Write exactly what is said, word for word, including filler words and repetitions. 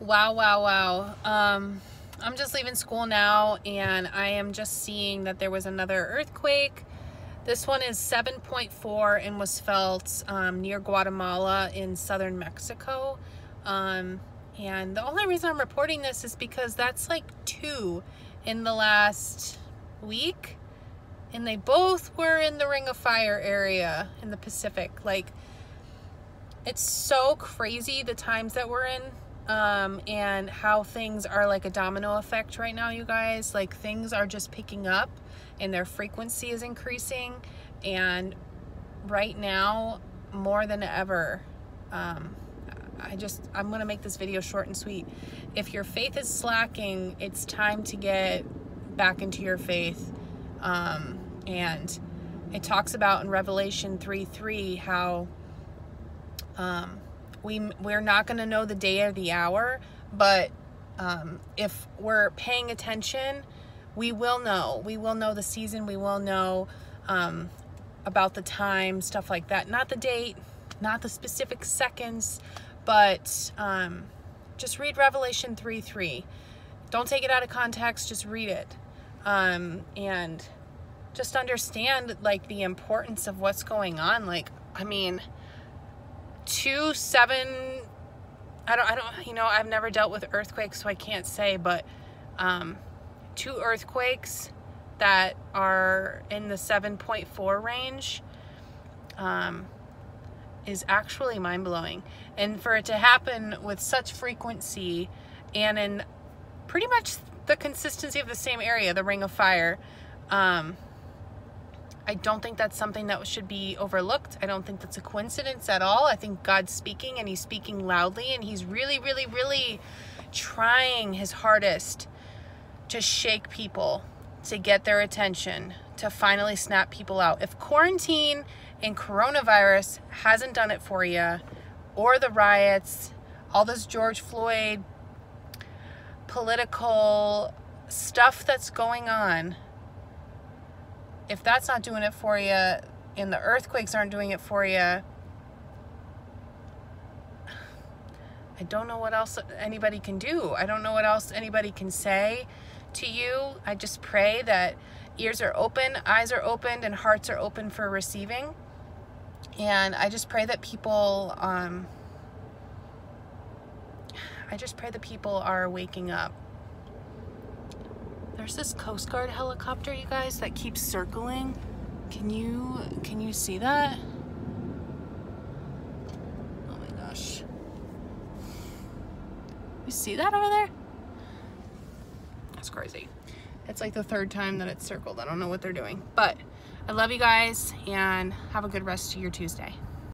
Wow, wow, wow. Um, I'm just leaving school now, and I am just seeing that there was another earthquake. This one is seven point four and was felt um, near Guatemala in southern Mexico. Um, and the only reason I'm reporting this is because that's like two in the last week, and they both were in the Ring of Fire area in the Pacific. Like, it's so crazy the times that we're in, um, and how things are like a domino effect right now, you guys. Like, things are just picking up, and their frequency is increasing, and right now more than ever. um, I just I'm gonna make this video short and sweet. If your faith is slacking, it's time to get back into your faith. Um, and it talks about in Revelation three three how um, we we're not gonna know the day or the hour, but um, if we're paying attention, we will know. We will know the season. We will know um, about the time, stuff like that. Not the date, not the specific seconds, but um, just read Revelation three three. Don't take it out of context. Just read it. Um, and just understand, like, the importance of what's going on. Like, I mean, two, seven, I don't, I don't, you know, I've never dealt with earthquakes, so I can't say, but, um, two earthquakes that are in the seven point four range um, is actually mind-blowing. And for it to happen with such frequency and in pretty much the consistency of the same area, the Ring of Fire, um, I don't think that's something that should be overlooked. I don't think that's a coincidence at all. I think God's speaking, and he's speaking loudly, and he's really, really, really trying his hardest to shake people, to get their attention, to finally snap people out. If quarantine and coronavirus hasn't done it for you, or the riots, all this George Floyd political stuff that's going on, if that's not doing it for you, and the earthquakes aren't doing it for you, I don't know what else anybody can do. I don't know what else anybody can say to you. I just pray that ears are open, eyes are opened, and hearts are open for receiving. And I just pray that people, um, I just pray that people are waking up. There's this Coast Guard helicopter, you guys, that keeps circling. Can you, can you see that? Oh my gosh. You see that over there? That's crazy. It's like the third time that it's circled. I don't know what they're doing, but I love you guys, and have a good rest of your Tuesday.